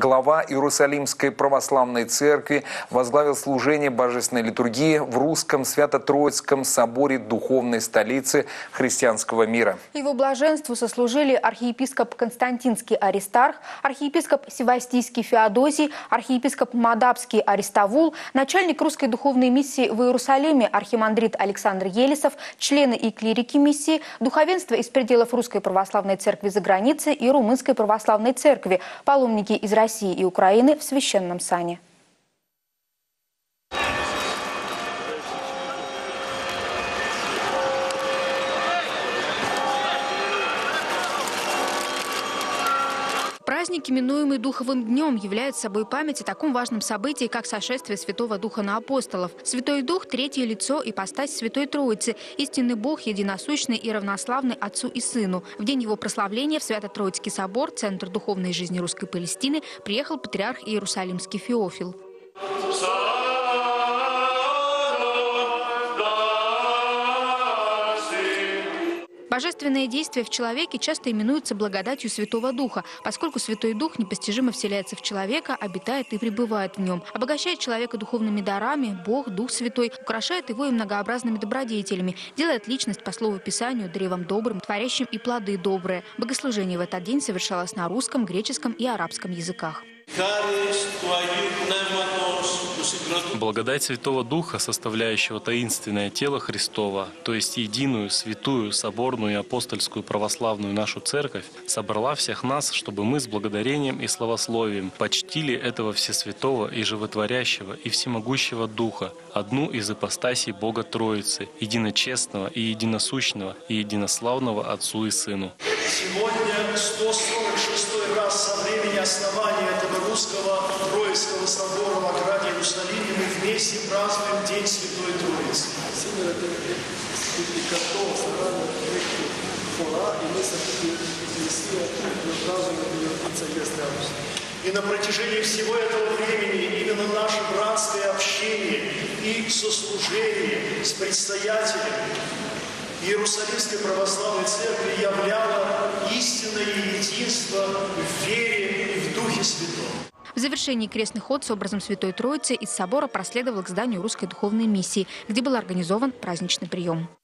глава Иерусалимской Православной Церкви, возглавил служение Божественной литургии в Русском Свято-Троицком Соборе Духовной столицы христианского мира. Его блаженству сослужили архиепископ Константинский Аристарх, архиепископ Севастийский Феодосий, архиепископ Мадабский Аристовул, начальник Русской Духовной Миссии в Иерусалиме архимандрит Александр Елисов, члены и клирики миссии, духовенство из пределов Русской Православной Церкви Заграницы и Румынской Православной Церкви, паломники из России и Украины в священном сане. Праздник, именуемый Духовым днем, является собой память о таком важном событии, как сошествие Святого Духа на апостолов. Святой Дух – третье лицо и ипостась Святой Троицы, истинный Бог, единосущный и равнославный Отцу и Сыну. В день его прославления в Свято-Троицкий собор, центр духовной жизни Русской Палестины, приехал патриарх Иерусалимский Феофил. Божественные действия в человеке часто именуются благодатью Святого Духа, поскольку Святой Дух непостижимо вселяется в человека, обитает и пребывает в нем, обогащает человека духовными дарами, Бог, Дух Святой, украшает его и многообразными добродетелями, делает личность, по слову Писанию, древом добрым, творящим и плоды добрые. Богослужение в этот день совершалось на русском, греческом и арабском языках. Благодать Святого Духа, составляющего таинственное тело Христова, то есть единую, святую, соборную и апостольскую православную нашу Церковь, собрала всех нас, чтобы мы с благодарением и словословием почтили этого всесвятого и животворящего и всемогущего Духа, одну из ипостасей Бога Троицы, единочестного и единосущного и единославного Отцу и Сыну. Сегодня 146 раз со времени основания этого Русского Троицкого собора в ограде Иерусалима мы вместе празднуем День Святой Троицы. И на протяжении всего этого времени именно наше братское общение и сослужение с предстоятелем Иерусалимской Православной Церкви являло истинное единство в вере и в Духе Святом. В завершении крестный ход с образом Святой Троицы из собора проследовал к зданию Русской Духовной Миссии, где был организован праздничный прием.